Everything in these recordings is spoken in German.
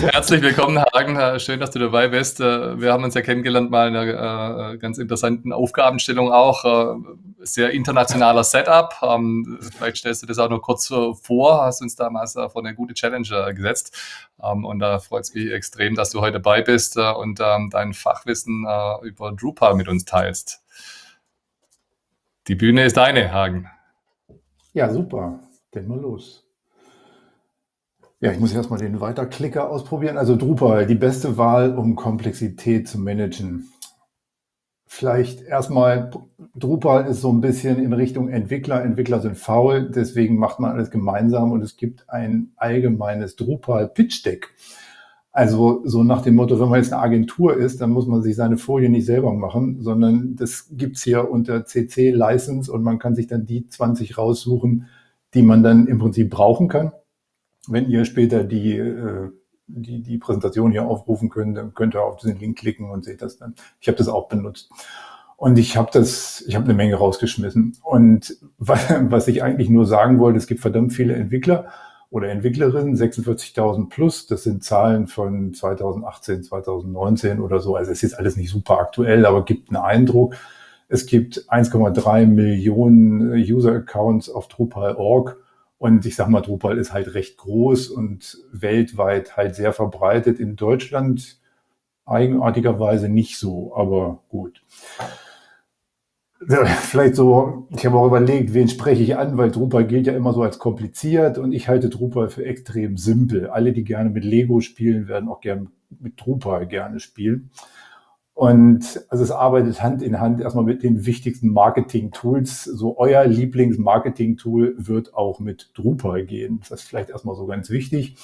Herzlich willkommen, Hagen. Schön, dass du dabei bist. Wir haben uns ja kennengelernt, mal in einer ganz interessanten Aufgabenstellung auch. Sehr internationaler Setup. Vielleicht stellst du das auch noch kurz vor. Hast uns damals vor eine gute Challenge gesetzt. Und da freut es mich extrem, dass du heute dabei bist und dein Fachwissen über Drupal mit uns teilst. Die Bühne ist deine, Hagen. Ja, super. Dann mal los. Ja, ich muss erstmal den Weiterklicker ausprobieren. Also Drupal, die beste Wahl, um Komplexität zu managen. Vielleicht erstmal, Drupal ist so ein bisschen in Richtung Entwickler. Entwickler sind faul, deswegen macht man alles gemeinsam und es gibt ein allgemeines Drupal-Pitch-Deck. Also so nach dem Motto, wenn man jetzt eine Agentur ist, dann muss man sich seine Folie nicht selber machen, sondern das gibt's hier unter CC-License und man kann sich dann die 20 raussuchen, die man dann im Prinzip brauchen kann. Wenn ihr später die Präsentation hier aufrufen könnt, dann könnt ihr auf diesen Link klicken und seht das dann. Ich habe das auch benutzt. Und ich habe eine Menge rausgeschmissen. Und was ich eigentlich nur sagen wollte, es gibt verdammt viele Entwickler oder Entwicklerinnen, 46.000 plus. Das sind Zahlen von 2018, 2019 oder so. Also es ist alles nicht super aktuell, aber gibt einen Eindruck. Es gibt 1,3 Millionen User-Accounts auf Drupal.org. Und ich sag mal, Drupal ist halt recht groß und weltweit halt sehr verbreitet. In Deutschland eigenartigerweise nicht so, aber gut. Vielleicht so, ich habe auch überlegt, wen spreche ich an, weil Drupal gilt ja immer so als kompliziert und ich halte Drupal für extrem simpel. Alle, die gerne mit Lego spielen, werden auch gerne mit Drupal gerne spielen. Und also es arbeitet Hand in Hand erstmal mit den wichtigsten Marketing-Tools. So euer Lieblings-Marketing-Tool wird auch mit Drupal gehen. Das ist vielleicht erstmal so ganz wichtig.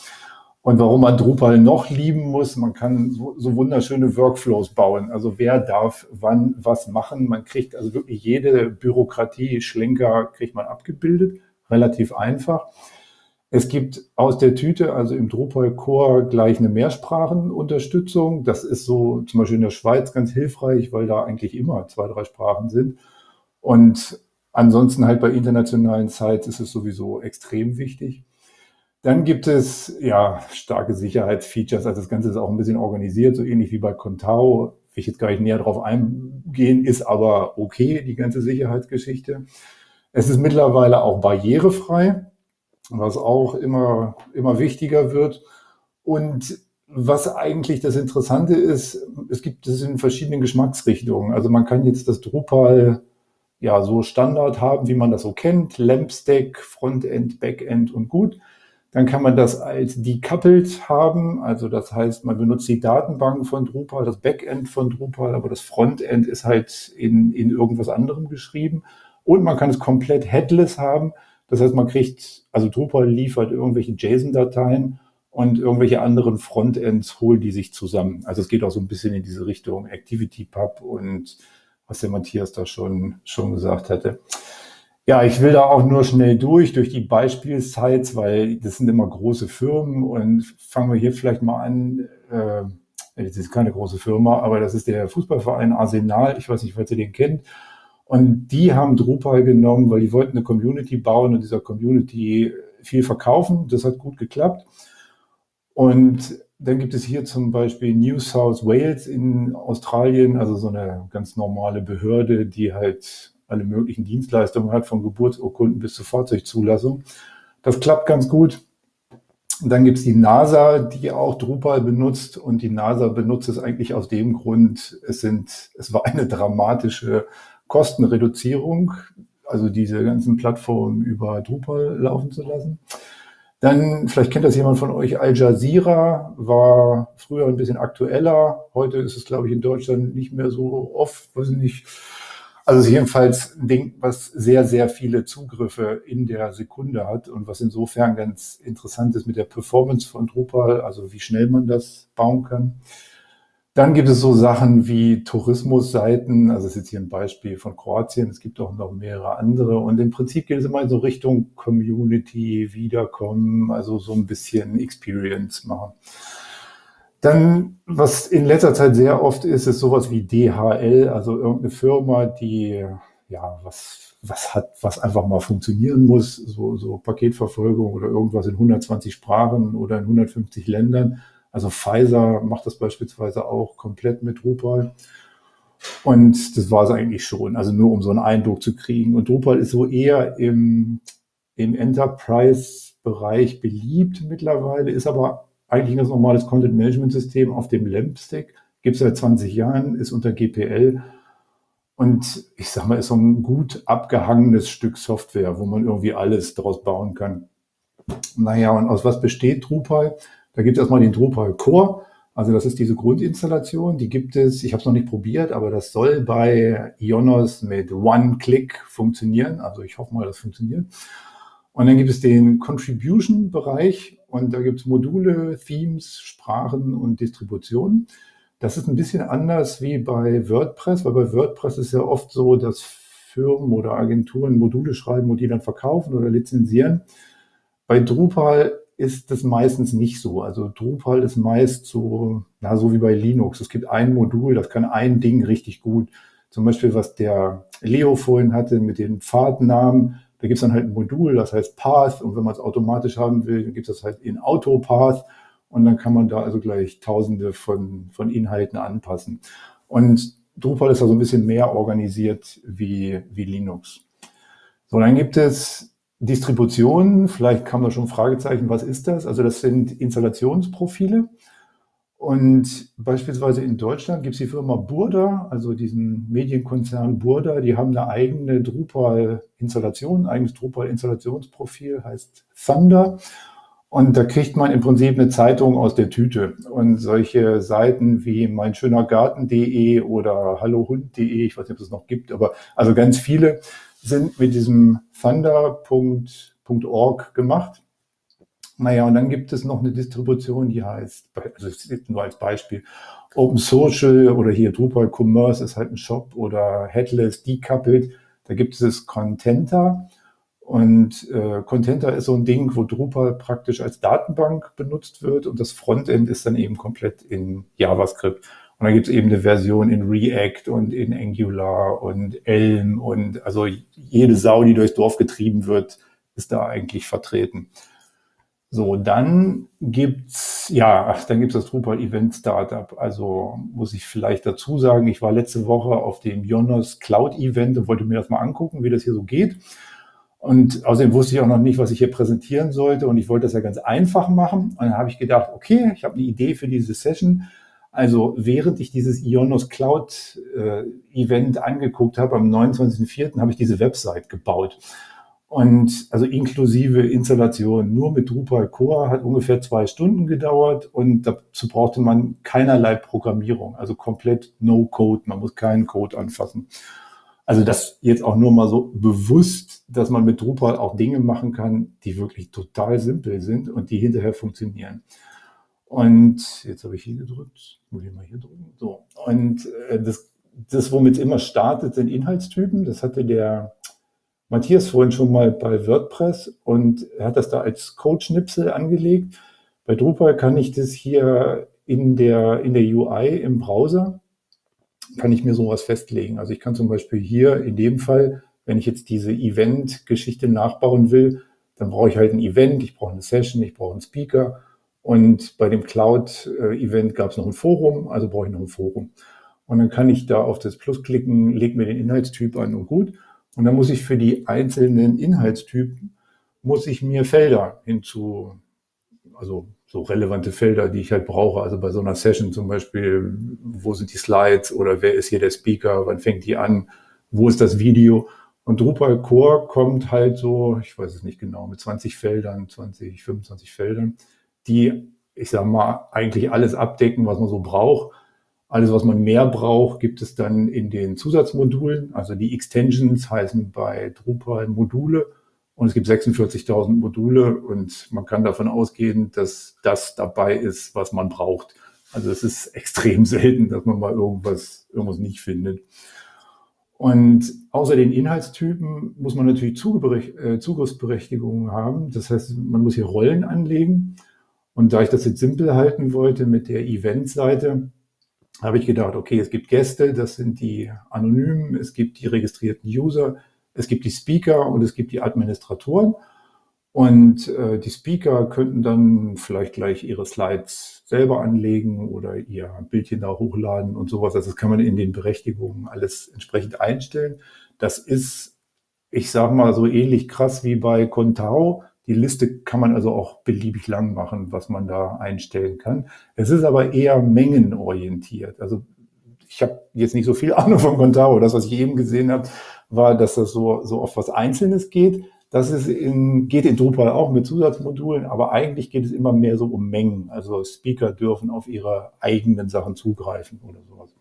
Und warum man Drupal noch lieben muss, man kann so wunderschöne Workflows bauen. Also wer darf wann was machen. Man kriegt also wirklich jede Bürokratie-Schlenker kriegt man abgebildet. Relativ einfach. Es gibt aus der Tüte, also im Drupal-Core, gleich eine Mehrsprachenunterstützung. Das ist so zum Beispiel in der Schweiz ganz hilfreich, weil da eigentlich immer 2, 3 Sprachen sind. Und ansonsten halt bei internationalen Sites ist es sowieso extrem wichtig. Dann gibt es ja starke Sicherheitsfeatures. Also das Ganze ist auch ein bisschen organisiert, so ähnlich wie bei Contao. Will ich jetzt gar nicht näher drauf eingehen, ist aber okay, die ganze Sicherheitsgeschichte. Es ist mittlerweile auch barrierefrei, was auch immer wichtiger wird. Und was eigentlich das Interessante ist, es gibt in verschiedenen Geschmacksrichtungen. Also man kann jetzt das Drupal ja so Standard haben, wie man das so kennt. Lampstack, Frontend, Backend und gut. Dann kann man das als decoupled haben. Also das heißt, man benutzt die Datenbank von Drupal, das Backend von Drupal, aber das Frontend ist halt in irgendwas anderem geschrieben. Und man kann es komplett headless haben. Das heißt, man kriegt, also Drupal liefert irgendwelche JSON-Dateien und irgendwelche anderen Frontends holen die sich zusammen. Also es geht auch so ein bisschen in diese Richtung Activity-Pub und was der Matthias da schon gesagt hatte. Ja, ich will da auch nur schnell durch die Beispielsites, weil das sind immer große Firmen und fangen wir hier vielleicht mal an. Das ist keine große Firma, aber das ist der Fußballverein Arsenal. Ich weiß nicht, falls ihr den kennt. Und die haben Drupal genommen, weil die wollten eine Community bauen und dieser Community viel verkaufen. Das hat gut geklappt. Und dann gibt es hier zum Beispiel New South Wales in Australien, also so eine ganz normale Behörde, die halt alle möglichen Dienstleistungen hat, von Geburtsurkunden bis zur Fahrzeugzulassung. Das klappt ganz gut. Und dann gibt es die NASA, die auch Drupal benutzt. Und die NASA benutzt es eigentlich aus dem Grund, es war eine dramatische Kostenreduzierung, also diese ganzen Plattformen über Drupal laufen zu lassen. Dann, vielleicht kennt das jemand von euch, Al Jazeera war früher ein bisschen aktueller. Heute ist es, glaube ich, in Deutschland nicht mehr so oft, weiß ich nicht. Also es ist jedenfalls ein Ding, was sehr, sehr viele Zugriffe in der Sekunde hat und was insofern ganz interessant ist mit der Performance von Drupal, also wie schnell man das bauen kann. Dann gibt es so Sachen wie Tourismusseiten, also das ist jetzt hier ein Beispiel von Kroatien, es gibt auch noch mehrere andere und im Prinzip geht es immer in so Richtung Community, Wiederkommen, also so ein bisschen Experience machen. Dann, was in letzter Zeit sehr oft ist, ist sowas wie DHL, also irgendeine Firma, die ja was einfach mal funktionieren muss, so Paketverfolgung oder irgendwas in 120 Sprachen oder in 150 Ländern. Also Pfizer macht das beispielsweise auch komplett mit Drupal. Und das war es eigentlich schon, also nur um so einen Eindruck zu kriegen. Und Drupal ist so eher im Enterprise-Bereich beliebt mittlerweile, ist aber eigentlich ein ganz normales Content-Management-System auf dem LAMP-Stack. Gibt es seit 20 Jahren, ist unter GPL. Und ich sag mal, ist so ein gut abgehangenes Stück Software, wo man irgendwie alles draus bauen kann. Naja, und aus was besteht Drupal? Da gibt es erstmal den Drupal Core. Also das ist diese Grundinstallation, die gibt es, ich habe es noch nicht probiert, aber das soll bei IONOS mit One-Click funktionieren. Also ich hoffe mal, das funktioniert. Und dann gibt es den Contribution-Bereich und da gibt es Module, Themes, Sprachen und Distributionen. Das ist ein bisschen anders wie bei WordPress, weil bei WordPress ist ja oft so, dass Firmen oder Agenturen Module schreiben und die dann verkaufen oder lizenzieren. Bei Drupal ist das meistens nicht so. Also Drupal ist meist so, na, so wie bei Linux. Es gibt ein Modul, das kann ein Ding richtig gut. Zum Beispiel, was der Leo vorhin hatte mit den Pfadnamen, da gibt es dann halt ein Modul, das heißt Path. Und wenn man es automatisch haben will, dann gibt es das halt in Auto-Path. Und dann kann man da also gleich Tausende von Inhalten anpassen. Und Drupal ist da so ein bisschen mehr organisiert wie Linux. So, dann gibt es Distributionen. Vielleicht kam da schon ein Fragezeichen, was ist das? Also das sind Installationsprofile. Und beispielsweise in Deutschland gibt es die Firma Burda, also diesen Medienkonzern Burda. Die haben eine eigene Drupal-Installation, ein eigenes Drupal-Installationsprofil, heißt Thunder. Und da kriegt man im Prinzip eine Zeitung aus der Tüte. Und solche Seiten wie mein-schöner-garten.de oder hallo-hund.de, ich weiß nicht, ob es noch gibt, aber also ganz viele sind mit diesem thunder.org gemacht. Naja, und dann gibt es noch eine Distribution, die heißt, also nur als Beispiel, Open Social oder hier Drupal Commerce ist halt ein Shop oder Headless, Decoupled. Da gibt es das Contenta. Und Contenta ist so ein Ding, wo Drupal praktisch als Datenbank benutzt wird und das Frontend ist dann eben komplett in JavaScript. Und dann gibt es eben eine Version in React und in Angular und Elm und also jede Sau, die durchs Dorf getrieben wird, ist da eigentlich vertreten. So, dann gibt's das Drupal Event Startup. Also muss ich vielleicht dazu sagen, ich war letzte Woche auf dem IONOS Cloud Event und wollte mir das mal angucken, wie das hier so geht. Und außerdem wusste ich auch noch nicht, was ich hier präsentieren sollte und ich wollte das ja ganz einfach machen. Und dann habe ich gedacht, okay, ich habe eine Idee für diese Session. Also während ich dieses IONOS Cloud Event angeguckt habe, am 29.04. habe ich diese Website gebaut. Und also inklusive Installation nur mit Drupal Core hat ungefähr 2 Stunden gedauert und dazu brauchte man keinerlei Programmierung, also komplett no code, man muss keinen Code anfassen. Also das jetzt auch nur mal so bewusst, dass man mit Drupal auch Dinge machen kann, die wirklich total simpel sind und die hinterher funktionieren. Und jetzt habe ich hier gedrückt, muss ich mal hier drücken. So. Und das womit es immer startet, sind Inhaltstypen. Das hatte der Matthias vorhin schon mal bei WordPress und er hat das da als Code-Schnipsel angelegt. Bei Drupal kann ich das hier in der UI im Browser kann ich mir sowas festlegen. Also ich kann zum Beispiel hier in dem Fall, wenn ich jetzt diese Event-Geschichte nachbauen will, dann brauche ich halt ein Event, ich brauche eine Session, ich brauche einen Speaker und bei dem Cloud-Event gab es noch ein Forum, also brauche ich noch ein Forum. Und dann kann ich da auf das Plus klicken, lege mir den Inhaltstyp an und gut. Und dann muss ich für die einzelnen Inhaltstypen, muss ich mir Felder hinzu, also so relevante Felder, die ich halt brauche, also bei so einer Session zum Beispiel, wo sind die Slides oder wer ist hier der Speaker, wann fängt die an, wo ist das Video und Drupal Core kommt halt so, ich weiß es nicht genau, mit 20 Feldern, 20, 25 Feldern, die, ich sag mal, eigentlich alles abdecken, was man so braucht. Alles, was man mehr braucht, gibt es dann in den Zusatzmodulen, also die Extensions heißen bei Drupal Module. Und es gibt 46.000 Module und man kann davon ausgehen, dass das dabei ist, was man braucht. Also es ist extrem selten, dass man mal irgendwas nicht findet. Und außer den Inhaltstypen muss man natürlich Zugriffsberechtigungen haben. Das heißt, man muss hier Rollen anlegen. Und da ich das jetzt simpel halten wollte mit der Eventseite, habe ich gedacht, okay, es gibt Gäste, das sind die Anonymen, es gibt die registrierten User, es gibt die Speaker und es gibt die Administratoren Und die Speaker könnten dann vielleicht gleich ihre Slides selber anlegen oder ihr Bildchen da hochladen und sowas. Also das kann man in den Berechtigungen alles entsprechend einstellen. Das ist, ich sag mal, so ähnlich krass wie bei Contao. Die Liste kann man also auch beliebig lang machen, was man da einstellen kann. Es ist aber eher mengenorientiert. Also ich habe jetzt nicht so viel Ahnung von Contao. Das, was ich eben gesehen habe, war, dass das so auf was Einzelnes geht. Das ist geht in Drupal auch mit Zusatzmodulen, aber eigentlich geht es immer mehr so um Mengen. Also Speaker dürfen auf ihre eigenen Sachen zugreifen oder sowas.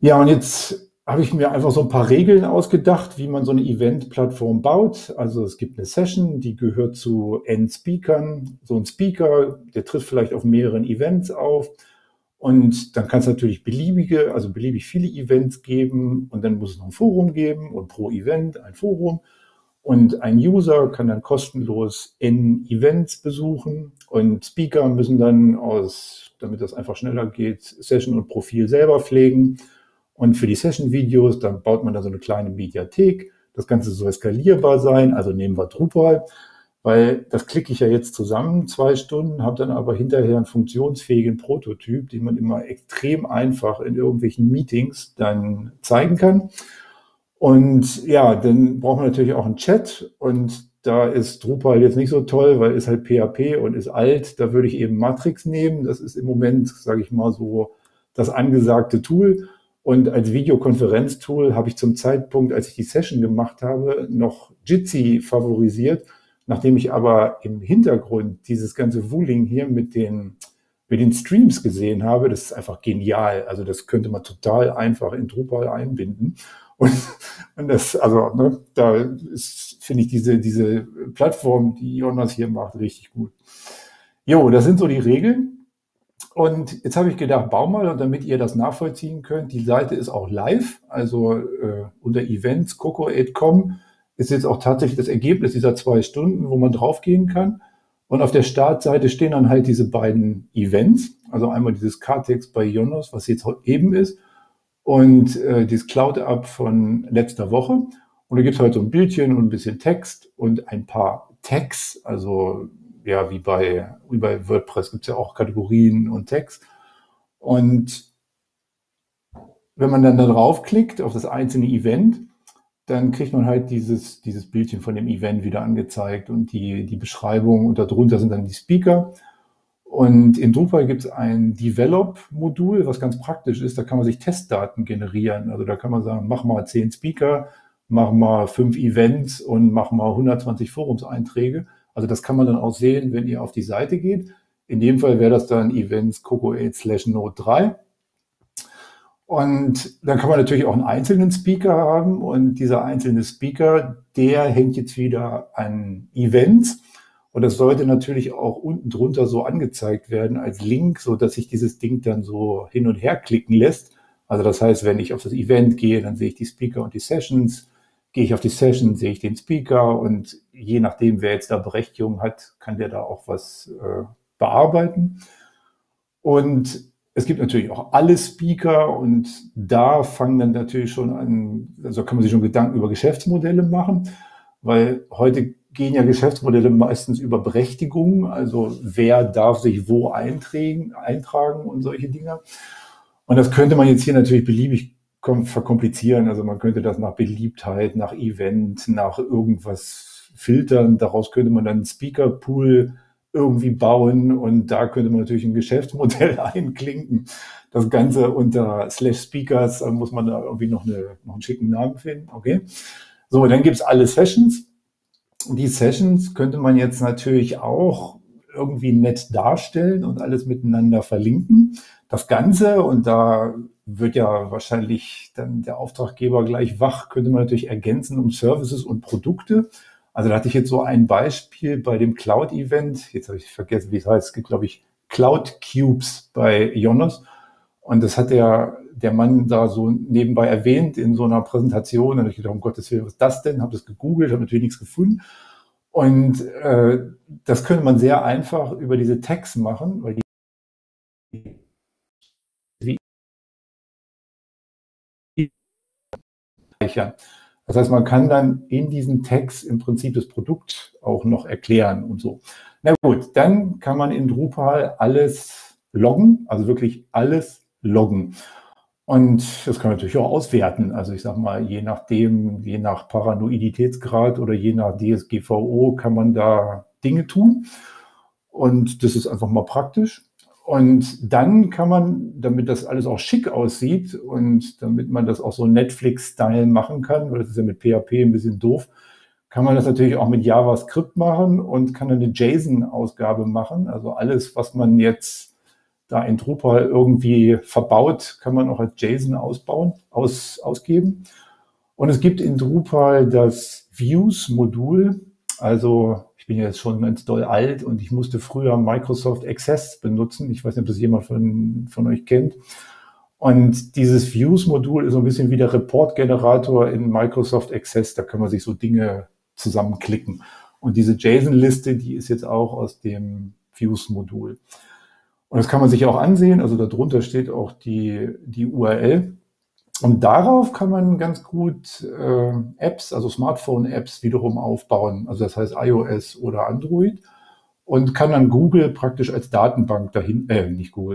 Ja, und jetzt habe ich mir einfach so ein paar Regeln ausgedacht, wie man so eine Event-Plattform baut. Also es gibt eine Session, die gehört zu N Speakern. So ein Speaker, der tritt vielleicht auf mehreren Events auf. Und dann kann es natürlich beliebig viele Events geben. Und dann muss es noch ein Forum geben und pro Event ein Forum. Und ein User kann dann kostenlos N Events besuchen und Speaker müssen dann damit das einfach schneller geht, Session und Profil selber pflegen. Und für die Session-Videos, dann baut man da so eine kleine Mediathek. Das Ganze soll skalierbar sein, also nehmen wir Drupal, weil das klicke ich ja jetzt zusammen, 2 Stunden, habe dann aber hinterher einen funktionsfähigen Prototyp, den man immer extrem einfach in irgendwelchen Meetings dann zeigen kann. Und ja, dann braucht man natürlich auch einen Chat und da ist Drupal jetzt nicht so toll, weil ist halt PHP und ist alt. Da würde ich eben Matrix nehmen. Das ist im Moment, sage ich mal, so das angesagte Tool. Und als Videokonferenztool habe ich zum Zeitpunkt, als ich die Session gemacht habe, noch Jitsi favorisiert. Nachdem ich aber im Hintergrund dieses ganze Wooling hier mit den Streams gesehen habe, das ist einfach genial. Also das könnte man total einfach in Drupal einbinden. Und das, also, ne, da finde ich diese Plattform, die IONOS hier macht, richtig gut. Jo, das sind so die Regeln. Und jetzt habe ich gedacht, bau mal, und damit ihr das nachvollziehen könnt, die Seite ist auch live, also unter Events, cocoate.com ist jetzt auch tatsächlich das Ergebnis dieser 2 Stunden, wo man draufgehen kann. Und auf der Startseite stehen dann halt diese beiden Events, also einmal dieses KA-TeX bei IONOS, was jetzt eben ist, und dieses Cloud-Up von letzter Woche. Und da gibt es halt so ein Bildchen und ein bisschen Text und ein paar Tags. Also ja, wie bei WordPress gibt es ja auch Kategorien und Tags. Und wenn man dann da draufklickt auf das einzelne Event, dann kriegt man halt dieses Bildchen von dem Event wieder angezeigt und die Beschreibung. Und darunter sind dann die Speaker. Und in Drupal gibt es ein Develop-Modul, was ganz praktisch ist. Da kann man sich Testdaten generieren. Also da kann man sagen, mach mal 10 Speaker, mach mal 5 Events und mach mal 120 Forumseinträge. Also das kann man dann auch sehen, wenn ihr auf die Seite geht. In dem Fall wäre das dann events.cocoate/node3. Und dann kann man natürlich auch einen einzelnen Speaker haben. Und dieser einzelne Speaker, der hängt jetzt wieder an Events. Und das sollte natürlich auch unten drunter so angezeigt werden als Link, so dass sich dieses Ding dann so hin und her klicken lässt. Also das heißt, wenn ich auf das Event gehe, dann sehe ich die Speaker und die Sessions. Gehe ich auf die Session, sehe ich den Speaker. Und je nachdem, wer jetzt da Berechtigung hat, kann der da auch was bearbeiten. Und es gibt natürlich auch alle Speaker. Und da fangen dann natürlich schon an, also kann man sich schon Gedanken über Geschäftsmodelle machen, weil heute gehen ja Geschäftsmodelle meistens über Berechtigungen, also wer darf sich wo eintragen und solche Dinge. Und das könnte man jetzt hier natürlich beliebig verkomplizieren. Also man könnte das nach Beliebtheit, nach Event, nach irgendwas filtern. Daraus könnte man dann einen Speaker-Pool irgendwie bauen und da könnte man natürlich ein Geschäftsmodell einklinken. Das Ganze unter /Speakers, dann muss man da irgendwie noch einen schicken Namen finden. Okay. So, dann gibt's alle Sessions. Die Sessions könnte man jetzt natürlich auch irgendwie nett darstellen und alles miteinander verlinken. Das Ganze, und da wird ja wahrscheinlich dann der Auftraggeber gleich wach, könnte man natürlich ergänzen um Services und Produkte. Also da hatte ich jetzt so ein Beispiel bei dem Cloud-Event. Jetzt habe ich vergessen, wie es heißt. Es gibt, glaube ich, Cloud-Cubes bei IONOS. Und das hat der Mann da so nebenbei erwähnt in so einer Präsentation. Und da habe ich gedacht, um Gottes Willen, was ist das denn? Habe das gegoogelt, habe natürlich nichts gefunden. Und das könnte man sehr einfach über diese Tags machen, weil die Das heißt, man kann dann in diesen Tags im Prinzip das Produkt auch noch erklären und so. Na gut, dann kann man in Drupal alles loggen, also wirklich alles loggen. Und das kann man natürlich auch auswerten. Also ich sage mal, je nachdem, je nach Paranoiditätsgrad oder je nach DSGVO kann man da Dinge tun. Und das ist einfach mal praktisch. Und dann kann man, damit das alles auch schick aussieht und damit man das auch so Netflix-Style machen kann, weil das ist ja mit PHP ein bisschen doof, kann man das natürlich auch mit JavaScript machen und kann dann eine JSON-Ausgabe machen. Also alles, was man jetzt da in Drupal irgendwie verbaut, kann man auch als JSON ausgeben. Und es gibt in Drupal das Views-Modul, also ich bin jetzt schon ganz doll alt und ich musste früher Microsoft Access benutzen. Ich weiß nicht, ob das jemand von euch kennt. Und dieses Views-Modul ist so ein bisschen wie der Report-Generator in Microsoft Access. Da kann man sich so Dinge zusammenklicken. Und diese JSON-Liste, die ist jetzt auch aus dem Views-Modul. Und das kann man sich auch ansehen. Also darunter steht auch die URL. Und darauf kann man ganz gut Apps, also Smartphone-Apps wiederum aufbauen, also das heißt iOS oder Android, und kann dann Google praktisch als Datenbank dahinter,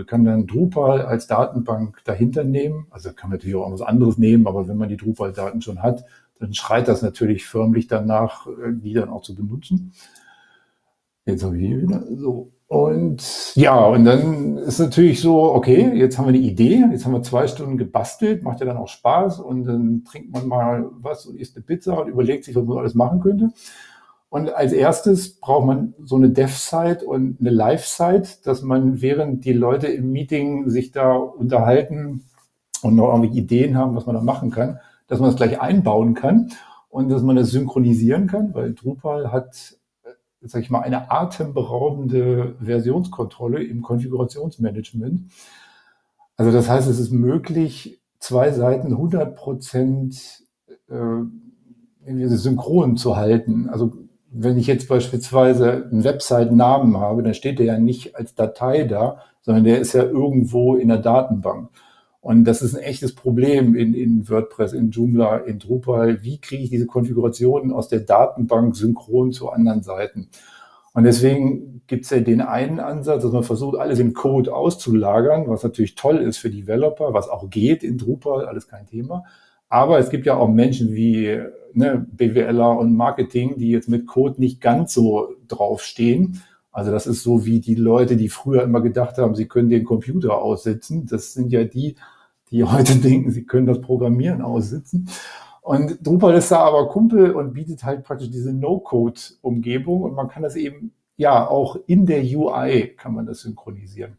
kann dann Drupal als Datenbank dahinter nehmen, also kann man natürlich auch was anderes nehmen, aber wenn man die Drupal-Daten schon hat, dann schreit das natürlich förmlich danach, die dann auch zu benutzen. Jetzt habe ich hier wieder so. Und ja, und dann ist natürlich so, okay, jetzt haben wir eine Idee, jetzt haben wir 2 Stunden gebastelt, macht ja dann auch Spaß und dann trinkt man mal was und isst eine Pizza und überlegt sich, was man alles machen könnte. Und als erstes braucht man so eine Dev-Site und eine Live-Site, dass man, während die Leute im Meeting sich da unterhalten und noch irgendwelche Ideen haben, was man da machen kann, dass man das gleich einbauen kann und dass man das synchronisieren kann, weil Drupal hat, sage ich mal, eine atemberaubende Versionskontrolle im Konfigurationsmanagement. Also das heißt, es ist möglich, 2 Seiten 100% synchron zu halten. Also wenn ich jetzt beispielsweise einen Website-Namen habe, dann steht der ja nicht als Datei da, sondern der ist ja irgendwo in der Datenbank. Und das ist ein echtes Problem in WordPress, in Joomla, in Drupal. Wie kriege ich diese Konfigurationen aus der Datenbank synchron zu anderen Seiten? Und deswegen gibt es ja den einen Ansatz, dass man versucht, alles im Code auszulagern, was natürlich toll ist für Developer, was auch geht in Drupal, alles kein Thema. Aber es gibt ja auch Menschen wie BWLer und Marketing, die jetzt mit Code nicht ganz so draufstehen. Also das ist so wie die Leute, die früher immer gedacht haben, sie können den Computer aussitzen. Das sind ja die, die heute denken, sie können das Programmieren aussitzen. Und Drupal ist da aber Kumpel und bietet halt praktisch diese No-Code-Umgebung. Und man kann das eben, ja, auch in der UI kann man das synchronisieren.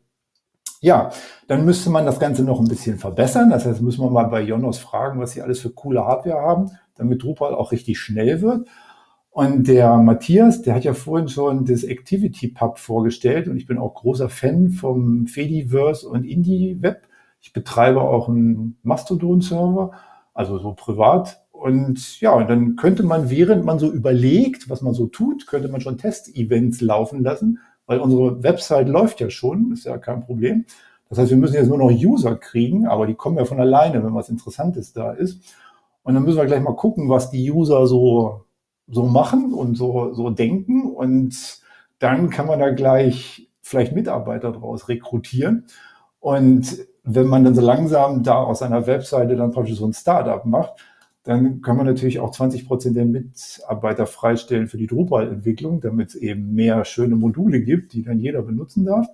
Ja, dann müsste man das Ganze noch ein bisschen verbessern. Das heißt, müssen wir mal bei IONOS fragen, was sie alles für coole Hardware haben, damit Drupal auch richtig schnell wird. Und der Matthias, der hat ja vorhin schon das Activity-Pub vorgestellt und ich bin auch großer Fan vom Fediverse und Indie-Web. Ich betreibe auch einen Mastodon-Server, also so privat. Und ja, und dann könnte man, während man so überlegt, was man so tut, könnte man schon Test-Events laufen lassen, weil unsere Website läuft ja schon, ist ja kein Problem. Das heißt, wir müssen jetzt nur noch User kriegen, aber die kommen ja von alleine, wenn was Interessantes da ist. Und dann müssen wir gleich mal gucken, was die User so machen und so denken, und dann kann man da gleich vielleicht Mitarbeiter draus rekrutieren. Und wenn man dann so langsam da aus einer Webseite dann praktisch so ein Startup macht, dann kann man natürlich auch 20% der Mitarbeiter freistellen für die Drupal-Entwicklung, damit es eben mehr schöne Module gibt, die dann jeder benutzen darf.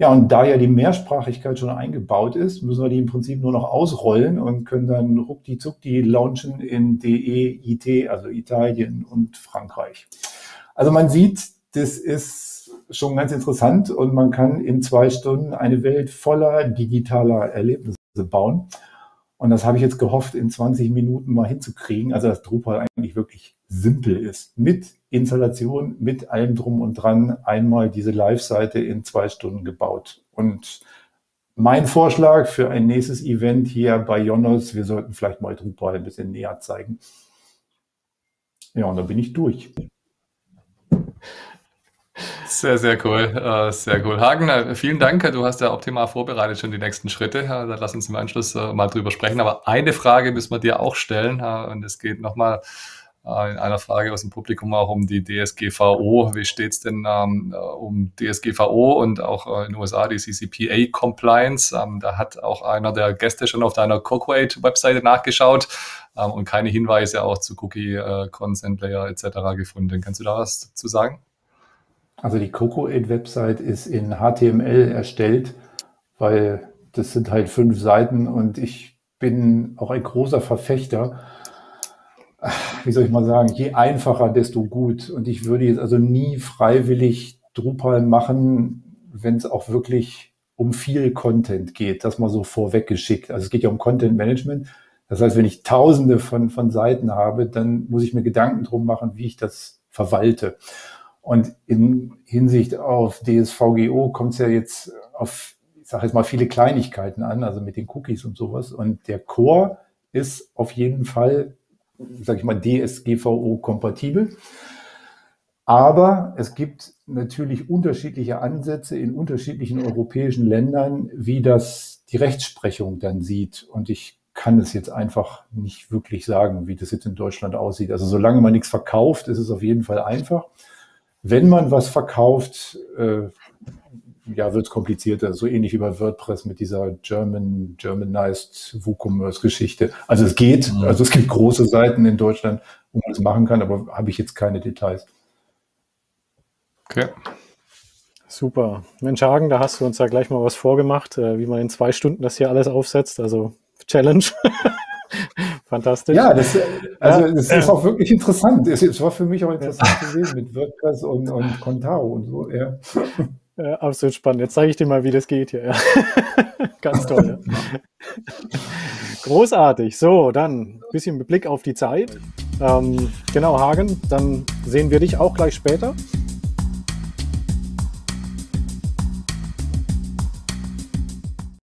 Ja, und da ja die Mehrsprachigkeit schon eingebaut ist, müssen wir die im Prinzip nur noch ausrollen und können dann ruckdi-zuckdi launchen in DE, IT, also Italien und Frankreich. Also man sieht, das ist schon ganz interessant und man kann in 2 Stunden eine Welt voller digitaler Erlebnisse bauen. Und das habe ich jetzt gehofft, in 20 Minuten mal hinzukriegen, also dass Drupal eigentlich wirklich simpel ist, mit Installation, mit allem drum und dran, einmal diese Live-Seite in 2 Stunden gebaut. Und mein Vorschlag für ein nächstes Event hier bei IONOS, wir sollten vielleicht mal Drupal ein bisschen näher zeigen. Ja, und dann bin ich durch. Sehr, sehr cool. Sehr cool. Hagen, vielen Dank. Du hast ja optimal vorbereitet schon die nächsten Schritte. Da lass uns im Anschluss mal drüber sprechen. Aber eine Frage müssen wir dir auch stellen. Und es geht nochmal in einer Frage aus dem Publikum auch um die DSGVO. Wie steht es denn um DSGVO und auch in den USA die CCPA-Compliance? Da hat auch einer der Gäste schon auf deiner Cocoate-Webseite nachgeschaut und keine Hinweise auch zu Cookie, Consent Layer etc. gefunden. Kannst du da was zu sagen? Also die Cocoate-Website ist in HTML erstellt, weil das sind halt 5 Seiten und ich bin auch ein großer Verfechter. Wie soll ich mal sagen, je einfacher, desto gut. Und ich würde jetzt also nie freiwillig Drupal machen, wenn es auch wirklich um viel Content geht, das mal so vorweggeschickt. Also es geht ja um Content Management. Das heißt, wenn ich Tausende von Seiten habe, dann muss ich mir Gedanken drum machen, wie ich das verwalte. Und in Hinsicht auf DSGVO kommt es ja jetzt auf, ich sage jetzt mal, viele Kleinigkeiten an, also mit den Cookies und sowas. Und der Core ist auf jeden Fall, sage ich mal, DSGVO-kompatibel. Aber es gibt natürlich unterschiedliche Ansätze in unterschiedlichen europäischen Ländern, wie das die Rechtsprechung dann sieht. Und ich kann es jetzt einfach nicht wirklich sagen, wie das jetzt in Deutschland aussieht. Also solange man nichts verkauft, ist es auf jeden Fall einfach. Wenn man was verkauft, ja, wird es komplizierter. So ähnlich wie bei WordPress mit dieser Germanized WooCommerce-Geschichte. Also es geht, also es gibt große Seiten in Deutschland, wo man das machen kann, aber habe ich jetzt keine Details. Okay. Super. Mensch, Hagen, da hast du uns ja gleich mal was vorgemacht, wie man in 2 Stunden das hier alles aufsetzt. Also Challenge. Fantastisch. Ja, das ist auch wirklich interessant. Es war für mich auch interessant zu sehen mit WordPress und Contao und so. Ja. Absolut spannend. Jetzt zeige ich dir mal, wie das geht hier. Ja. Ganz toll. Ja. Großartig. So, dann ein bisschen mit Blick auf die Zeit. Genau, Hagen, dann sehen wir dich auch gleich später.